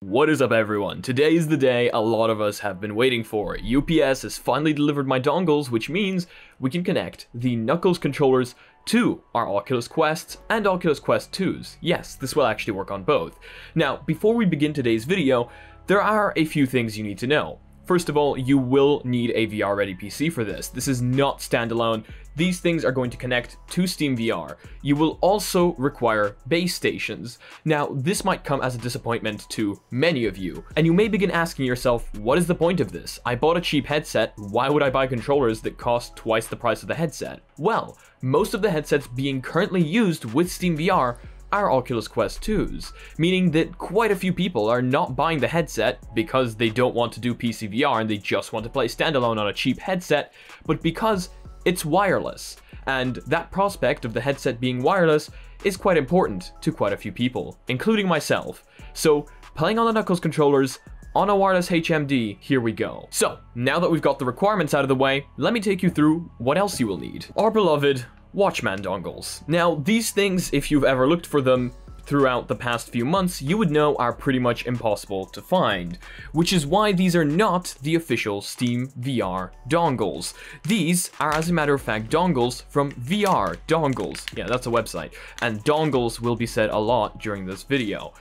What is up everyone, today is the day a lot of us have been waiting for. UPS has finally delivered my dongles, which means we can connect the Knuckles controllers to our Oculus Quests and Oculus Quest 2s. Yes, this will actually work on both. Now, before we begin today's video, there are a few things you need to know. First of all, you will need a VR-ready PC for this. This is not standalone. These things are going to connect to SteamVR. You will also require base stations. Now, this might come as a disappointment to many of you, and you may begin asking yourself, what is the point of this? I bought a cheap headset, why would I buy controllers that cost twice the price of the headset? Well, most of the headsets being currently used with SteamVR are Oculus Quest 2s, meaning that quite a few people are not buying the headset because they don't want to do PC VR and they just want to play standalone on a cheap headset, but because it's wireless. And that prospect of the headset being wireless is quite important to quite a few people, including myself. So playing on the Knuckles controllers on a wireless HMD, here we go. So now that we've got the requirements out of the way, let me take you through what else you will need. Our beloved Watchman dongles. Now, these things, if you've ever looked for them throughout the past few months, you would know are pretty much impossible to find, which is why these are not the official SteamVR dongles. These are, as a matter of fact, dongles from VR dongles. Yeah, that's a website, and dongles will be said a lot during this video.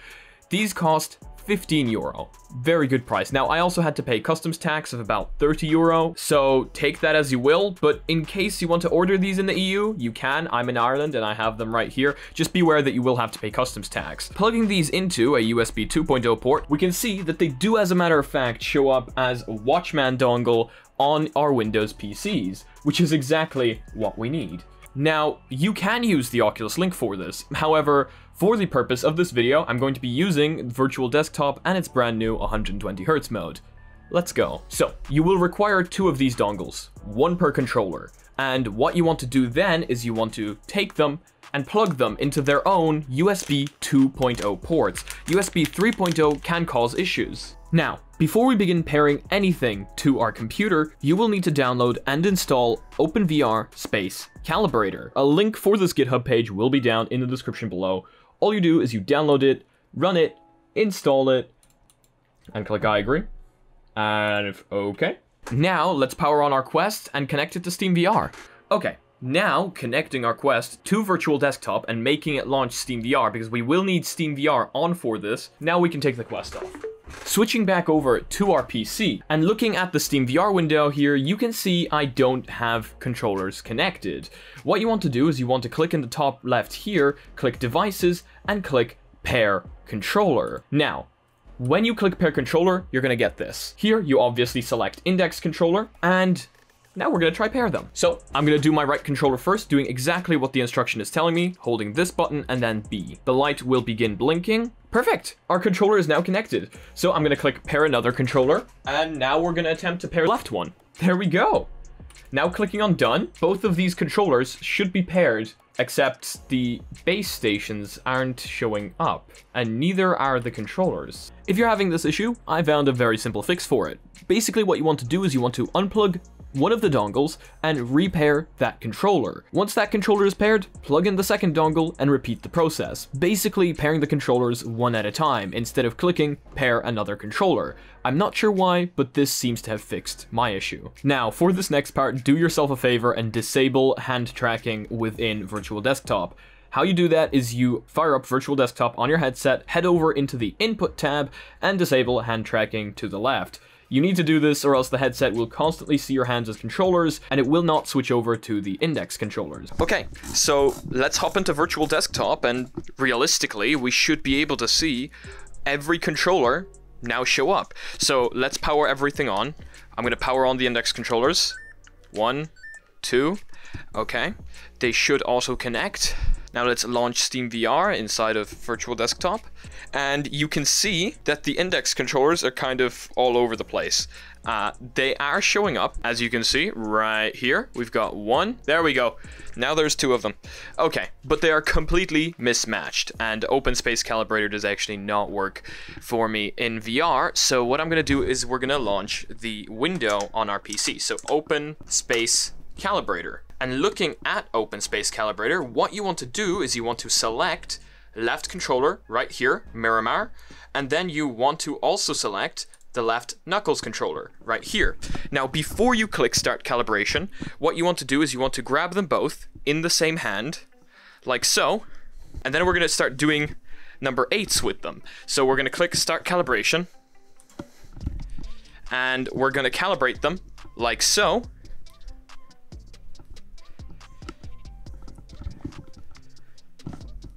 These cost €15, very good price. Now, I also had to pay customs tax of about €30, so take that as you will, but in case you want to order these in the EU, you can. I'm in Ireland and I have them right here. Just beware that you will have to pay customs tax. Plugging these into a USB 2.0 port, we can see that they do, as a matter of fact, show up as a Watchman dongle on our Windows PCs, which is exactly what we need. Now, you can use the Oculus Link for this. However, for the purpose of this video, I'm going to be using Virtual Desktop and its brand new 120Hz mode. Let's go. So, you will require two of these dongles, one per controller. And what you want to do then is you want to take them and plug them into their own USB 2.0 ports. USB 3.0 can cause issues. Now, before we begin pairing anything to our computer, you will need to download and install OpenVR Space Calibrator. A link for this GitHub page will be down in the description below. All you do is you download it, run it, install it, and click I agree. And if okay. Now let's power on our Quest and connect it to SteamVR. Okay. Now, connecting our Quest to Virtual Desktop and making it launch SteamVR, because we will need SteamVR on for this. Now we can take the Quest off. Switching back over to our PC and looking at the SteamVR window here, you can see I don't have controllers connected. What you want to do is you want to click in the top left here, click Devices, and click Pair Controller. Now, when you click Pair Controller, you're gonna get this. Here, you obviously select Index Controller, and now we're gonna try pair them. So I'm gonna do my right controller first, doing exactly what the instruction is telling me, holding this button and then B. The light will begin blinking. Perfect, our controller is now connected. So I'm gonna click pair another controller, and now we're gonna attempt to pair left one. There we go. Now clicking on done, both of these controllers should be paired, except the base stations aren't showing up, and neither are the controllers. If you're having this issue, I found a very simple fix for it. Basically what you want to do is you want to unplug one of the dongles and repair that controller. Once that controller is paired, plug in the second dongle and repeat the process, basically pairing the controllers one at a time instead of clicking pair another controller. I'm not sure why, but this seems to have fixed my issue. Now for this next part, do yourself a favor and disable hand tracking within Virtual Desktop. How you do that is you fire up Virtual Desktop on your headset, head over into the input tab and disable hand tracking to the left. You need to do this or else the headset will constantly see your hands as controllers and it will not switch over to the index controllers. Okay, so let's hop into Virtual Desktop and realistically we should be able to see every controller now show up. So let's power everything on. I'm going to power on the index controllers. 1, 2, okay. They should also connect. Now let's launch SteamVR inside of Virtual Desktop. And you can see that the index controllers are kind of all over the place. They are showing up, as you can see right here. We've got one, there we go. Now there's two of them. Okay, but they are completely mismatched and Open Space Calibrator does actually not work for me in VR. So what I'm gonna do is we're gonna launch the window on our PC. So Open Space Calibrator. And looking at Open Space Calibrator, what you want to do is you want to select left controller right here, Miramar, and then you want to also select the left Knuckles controller right here. Now, before you click Start Calibration, what you want to do is you want to grab them both in the same hand, like so, and then we're gonna start doing number 8s with them. So we're gonna click Start Calibration, and we're gonna calibrate them like so.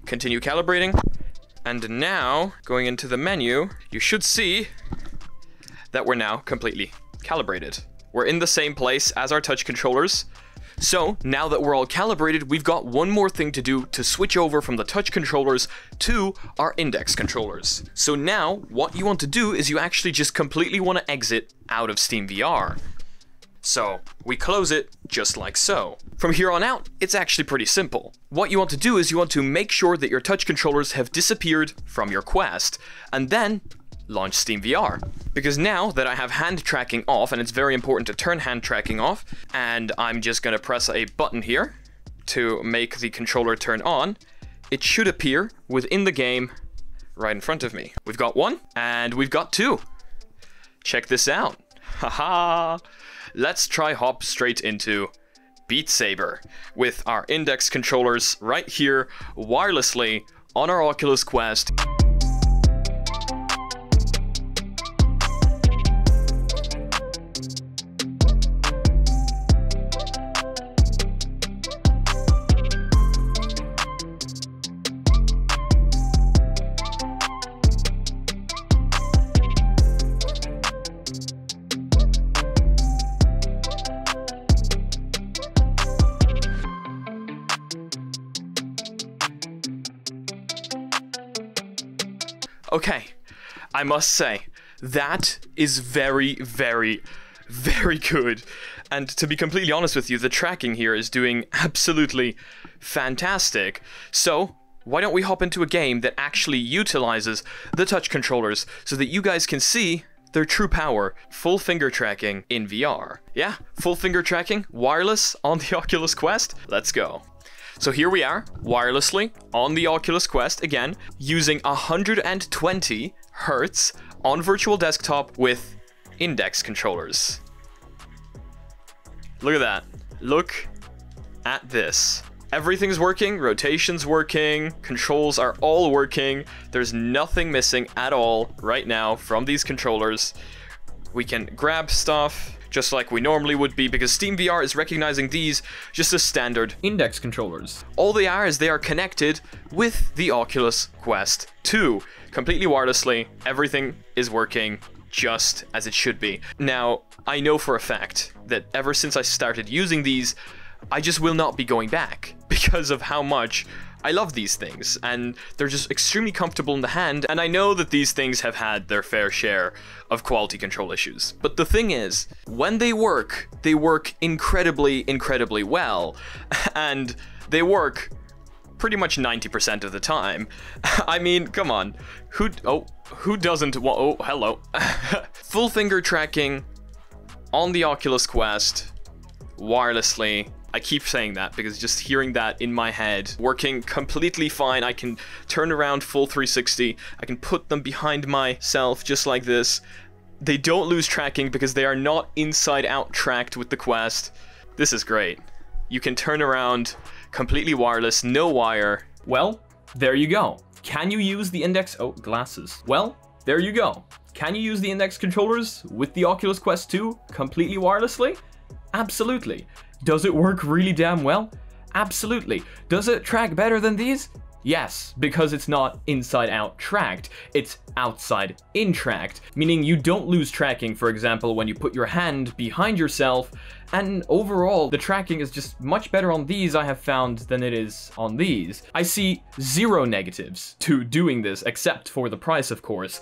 Continue calibrating, and now going into the menu, you should see that we're now completely calibrated. We're in the same place as our touch controllers. So now that we're all calibrated, we've got one more thing to do to switch over from the touch controllers to our index controllers. So now what you want to do is you actually just completely want to exit out of SteamVR. So we close it just like so. From here on out, it's actually pretty simple. What you want to do is you want to make sure that your touch controllers have disappeared from your Quest, and then launch SteamVR. Because now that I have hand tracking off, and it's very important to turn hand tracking off, and I'm just gonna press a button here to make the controller turn on, it should appear within the game right in front of me. We've got 1, and we've got 2. Check this out. Haha! Let's try hop straight into Beat Saber with our index controllers right here, wirelessly on our Oculus Quest. Okay, I must say, that is very, very, very good. And to be completely honest with you, the tracking here is doing absolutely fantastic. So why don't we hop into a game that actually utilizes the touch controllers so that you guys can see their true power? Full finger tracking in VR. Yeah, full finger tracking, wireless on the Oculus Quest. Let's go. So here we are, wirelessly, on the Oculus Quest, again, using 120 Hz on Virtual Desktop with index controllers. Look at that. Look at this. Everything's working, rotation's working, controls are all working. There's nothing missing at all right now from these controllers. We can grab stuff, just like we normally would be, because SteamVR is recognizing these just as standard index controllers. All they are is they are connected with the Oculus Quest 2. Completely wirelessly, everything is working just as it should be. Now, I know for a fact that ever since I started using these, I just will not be going back because of how much I love these things, and they're just extremely comfortable in the hand, and I know that these things have had their fair share of quality control issues. But the thing is, when they work incredibly, incredibly well, and they work pretty much 90% of the time. I mean, come on, who doesn't want, oh, hello. Full finger tracking on the Oculus Quest, wirelessly. I keep saying that because just hearing that in my head, working completely fine. I can turn around full 360. I can put them behind myself just like this. They don't lose tracking because they are not inside out tracked with the Quest. This is great. You can turn around completely wireless, no wire. Well, there you go. Can you use the index? Oh, glasses. Well, there you go. Can you use the index controllers with the Oculus Quest 2 completely wirelessly? Absolutely. Does it work really damn well? Absolutely. Does it track better than these? Yes, because it's not inside out tracked, it's outside in tracked, meaning you don't lose tracking, for example, when you put your hand behind yourself, and overall the tracking is just much better on these, I have found, than it is on these. I see zero negatives to doing this, except for the price, of course.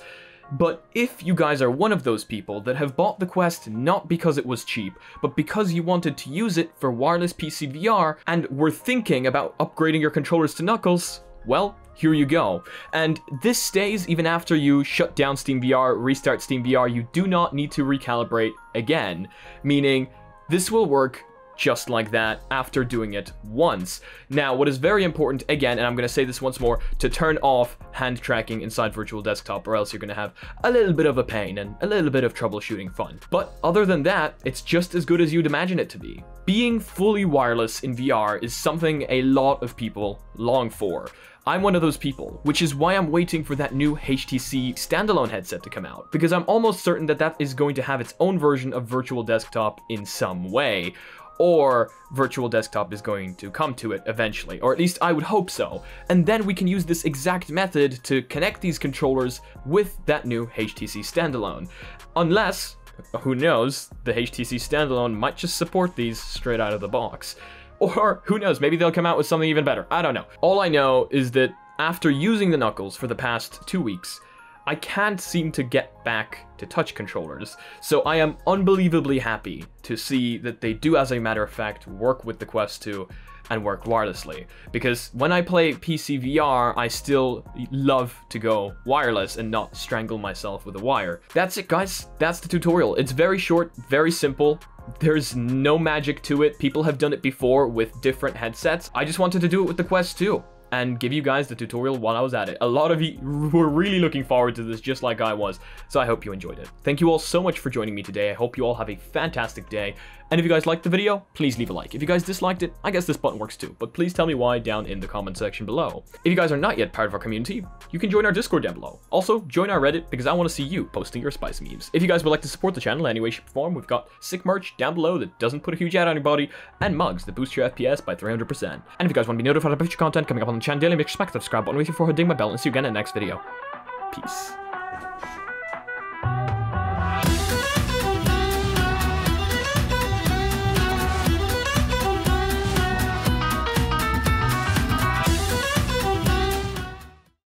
But if you guys are one of those people that have bought the Quest not because it was cheap, but because you wanted to use it for wireless PC VR and were thinking about upgrading your controllers to Knuckles, well, here you go. And this stays even after you shut down SteamVR, restart SteamVR, you do not need to recalibrate again, meaning this will work just like that after doing it once. Now, what is very important, again, and I'm going to say this once more, to turn off hand tracking inside Virtual Desktop, or else you're going to have a little bit of a pain and a little bit of troubleshooting fun. But other than that, it's just as good as you'd imagine it to be. Being fully wireless in VR is something a lot of people long for. I'm one of those people, which is why I'm waiting for that new HTC standalone headset to come out, because I'm almost certain that that is going to have its own version of Virtual Desktop in some way, or Virtual Desktop is going to come to it eventually, or at least I would hope so. And then we can use this exact method to connect these controllers with that new HTC standalone. Unless, who knows, the HTC standalone might just support these straight out of the box. Or who knows, maybe they'll come out with something even better. I don't know. All I know is that after using the Knuckles for the past 2 weeks, I can't seem to get back to touch controllers, so I am unbelievably happy to see that they do, as a matter of fact, work with the Quest 2 and work wirelessly. Because when I play PC VR, I still love to go wireless and not strangle myself with a wire. That's it, guys. That's the tutorial. It's very short, very simple. There's no magic to it. People have done it before with different headsets. I just wanted to do it with the Quest 2 and give you guys the tutorial while I was at it. A lot of you were really looking forward to this, just like I was, so I hope you enjoyed it. Thank you all so much for joining me today. I hope you all have a fantastic day, and if you guys liked the video, please leave a like. If you guys disliked it, I guess this button works too, but please tell me why down in the comment section below. If you guys are not yet part of our community, you can join our Discord down below. Also, join our Reddit, because I want to see you posting your spice memes. If you guys would like to support the channel in any way, shape, or form, we've got sick merch down below that doesn't put a huge ad on your body, and mugs that boost your FPS by 300%. And if you guys want to be notified about future content coming up on the channel daily, make sure to smack the subscribe button with your forehead, ding my bell, and see you again in the next video. Peace.